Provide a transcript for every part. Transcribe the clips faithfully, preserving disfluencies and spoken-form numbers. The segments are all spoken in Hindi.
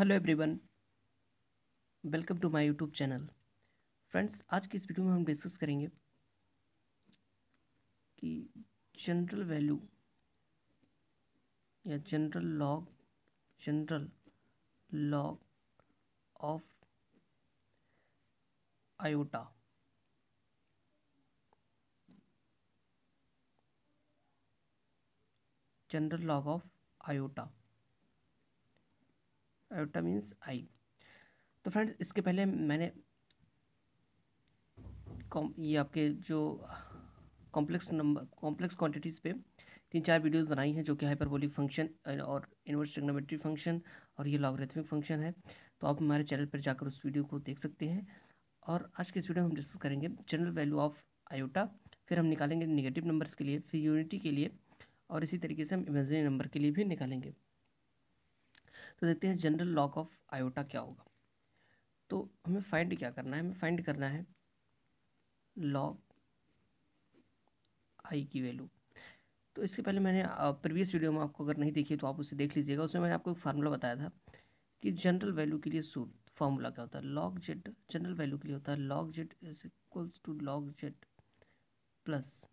Hello everyone, welcome to my YouTube channel. Friends, आज की इस वीडियो में हम डिस्कस करेंगे कि जनरल वैल्यू या general log general log of iota general log of iota iota means I. तो फ्रेंड्स, इसके पहले मैंने कॉम ये आपके जो कॉम्प्लेक्स नंबर कॉम्प्लेक्स क्वांटिटीज़ पे तीन चार वीडियोस बनाई हैं, जो कि हाइपरबोलिक फंक्शन और इनवर्स ट्रिग्नोमेट्री फंक्शन और ये लॉगरिथमिक फंक्शन है। तो आप हमारे चैनल पर जाकर उस वीडियो को देख सकते हैं। और आज के इस वीडियो में हम डिस्कस करेंगे जनरल वैल्यू ऑफ आयोटा, फिर हम निकालेंगे निगेटिव नंबर्स के लिए, फिर यूनिटी के लिए, और इसी तरीके से हम इमेजिनरी नंबर के लिए भी निकालेंगे। तो देखते हैं जनरल लॉग ऑफ आयोटा क्या होगा। तो हमें फाइंड क्या करना है, हमें फाइंड करना है लॉग आई की वैल्यू। तो इसके पहले मैंने प्रीवियस वीडियो में, आपको अगर नहीं देखी तो आप उसे देख लीजिएगा, उसमें मैंने आपको एक फार्मूला बताया था कि जनरल वैल्यू के लिए सूत्र फार्मूला क्या होता है। लॉग जेड जनरल वैल्यू के लिए होता है log Z is equals to log Z plus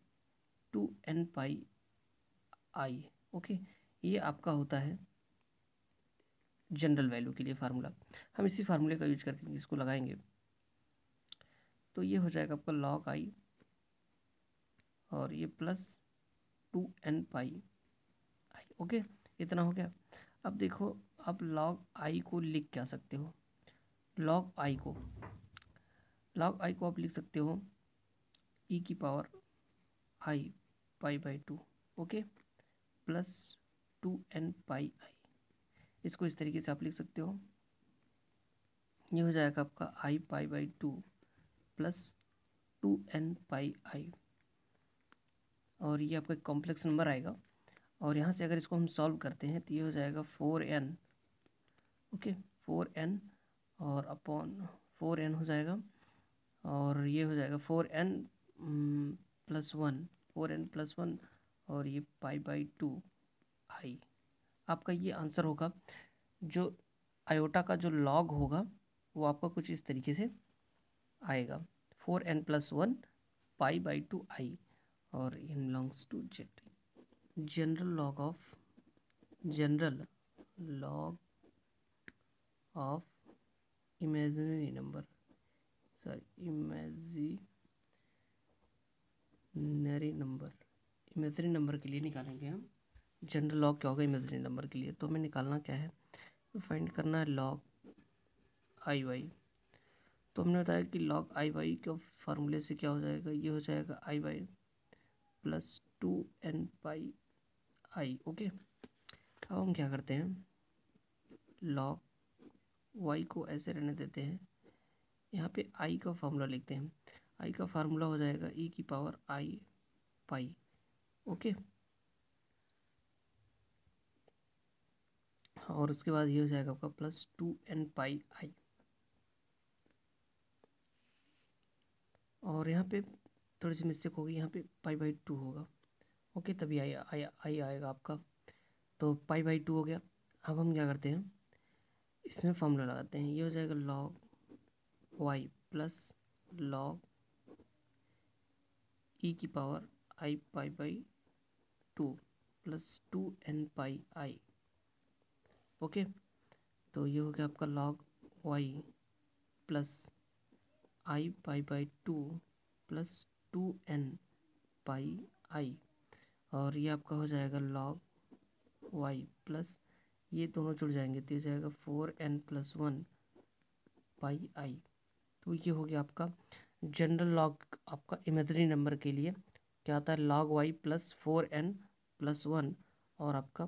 two N pi I. Okay, ये आपका होता है जनरल वैल्यू के लिए फार्मूला। हम इसी फार्मूले का यूज करके इसको लगाएंगे तो ये हो जाएगा आपका लॉग आई और ये plus two N pi I. Okay, इतना हो गया। अब देखो, आप लॉग आई को लिख क्या सकते हो, लॉग आई को लॉग आई को आप लिख सकते हो ई की power I pi by two. Okay, plus two N pi I, इसको इस तरीके से आप लिख सकते हो। ये हो जाएगा आपका I pi by two plus two N pi I, और ये आपका कॉम्प्लेक्स नंबर आएगा। और यहाँ से अगर इसको हम सॉल्व करते हैं तो ये हो जाएगा four N. Okay, four N और अपॉन फोर एन हो जाएगा, और ये हो जाएगा four N plus one four N plus one और ये पाई बाई टू आई। आपका ये आंसर होगा। जो आयोटा का जो लॉग होगा वो आपका कुछ इस तरीके से आएगा, four N plus one pi by two I और N belongs to Z. General log of general log of imaginary number sorry imaginary number imaginary number के लिए निकालेंगे हम। जनरल लॉग क्या होगा इमेजिनरी नंबर के लिए, तो हमें निकालना क्या है, तो फाइंड करना है लॉग आई वाई। तो हमने बताया कि लॉग आई वाई के फार्मूले से क्या हो जाएगा, ये हो जाएगा I Y plus two N pi I. Okay, अब हम क्या करते हैं, लॉग वाई को ऐसे रहने देते हैं, यहाँ पे आई का फार्मूला लिखते हैं। आई का फार्मूला हो जाएगा ई की पावर आई पाई। ओके, और उसके बाद ये हो जाएगा आपका plus two N pi I, और यहाँ पे थोड़ी सी मिस्टेक होगी, यहाँ पे पाई बाई टू होगा। ओके, तभी आई आई आई आएगा आपका, तो पाई बाई टू हो गया। अब हम क्या करते हैं, इसमें फॉर्मूला लगाते हैं। ये हो जाएगा log Y plus log E की power I pi by two plus two N pi I. Okay, तो ये हो गया आपका log Y plus I pi by two plus two N pi I, और ये आपका हो जाएगा लॉग वाई प्लस, ये दोनों जुड़ जाएंगे तो ये जाएगा four N plus one pi I. तो ये हो गया आपका जनरल लॉग, आपका इमेजिनरी नंबर के लिए क्या आता है, log Y plus four N plus one और आपका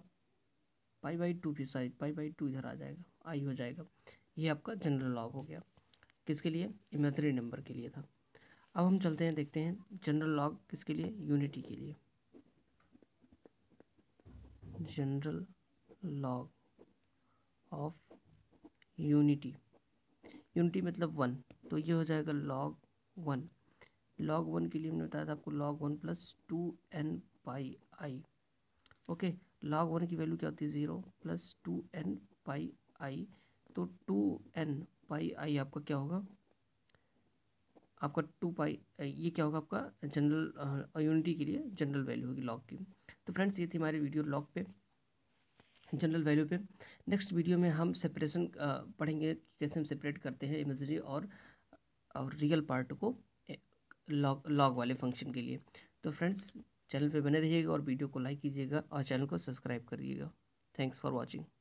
पाई बाई टू भी, सॉरी पाई बाई टू इधर आ जाएगा, आई हो जाएगा। ये आपका जनरल लॉग हो गया, किसके लिए, इमेजिनरी नंबर के लिए था। अब हम चलते हैं, देखते हैं जनरल लॉग किसके लिए, यूनिटी के लिए। General log of unity, unity मतलब वन, तो ये हो जाएगा लॉग वन। लॉग वन के लिए हमने बताया था आपको log one plus two N pi I. Okay, log one की वैल्यू क्या होती है, zero plus two N pi I. Pi I आपका क्या होगा, आपका टू पाई ये क्या होगा आपका जनरल यूनिटी के लिए जनरल वैल्यू होगी लॉग की। तो फ्रेंड्स ये थी हमारी वीडियो लॉग पे जनरल वैल्यू पे। नेक्स्ट वीडियो में हम सेपरेशन पढ़ेंगे कि कैसे हम सेपरेट करते हैं इमेजरी और और रियल पार्ट को लॉग लॉग वाले फंक्शन के लिए। तो फ्रेंड्स चैनल पे बने रहिएगा और वीडियो को लाइक कीजिएगा और चैनल को सब्सक्राइब करिएगा। Thanks for watching.